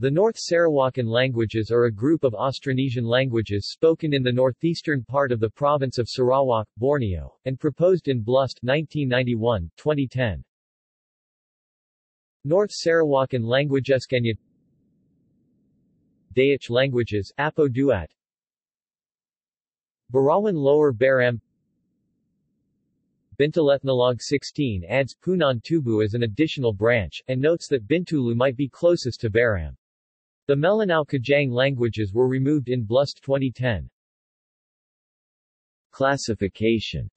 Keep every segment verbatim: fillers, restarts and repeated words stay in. The North Sarawakan languages are a group of Austronesian languages spoken in the northeastern part of the province of Sarawak, Borneo, and proposed in Blust nineteen ninety-one to twenty ten. North Sarawakan languages: Kenya, Dayic languages, Apo Duat, Berawan, Lower Baram, Binteletnolog. sixteen adds Punan Tubu as an additional branch, and notes that Bintulu might be closest to Baram. The Melanau Kajang languages were removed in Blust twenty ten. Classification.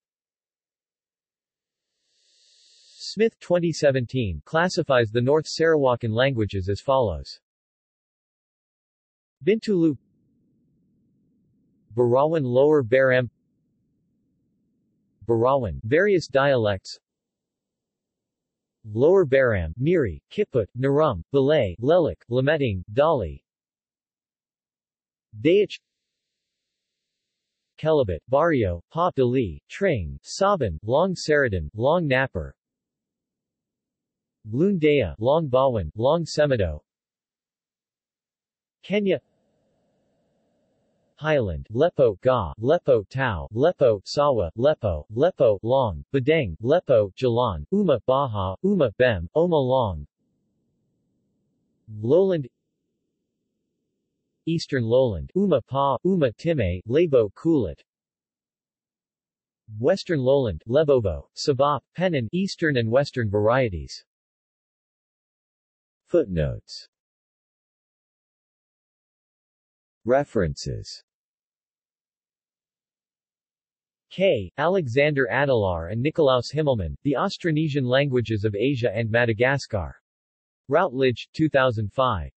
Smith twenty seventeen classifies the North Sarawakan languages as follows: Bintulu, Berawan, Lower Baram, Berawan, various dialects, Lower Baram, Miri, Kiput, Narum, Belay, Lelik, Lemeting, Dali, Dayic, Kelabit, Barrio, Pa, Dali, Tring, Saban, Long Saradan, Long Napper, Lundea, Long Bawan, Long Semido, Kenya, Highland, Lepo, Ga, Lepo, Tau, Lepo, Sawa, Lepo, Lepo, Long, Badang, Lepo, Jalan, Uma, Baha, Uma, Bem, Oma, Long, Lowland, Eastern Lowland, Uma, Pa, Uma, Time, Labo, Kulit, Western Lowland, Lebobo, Sabah, Penan, Eastern and Western varieties. Footnotes. References. K. Alexander Adelar and Nikolaus Himmelmann, The Austronesian Languages of Asia and Madagascar. Routledge, two thousand five.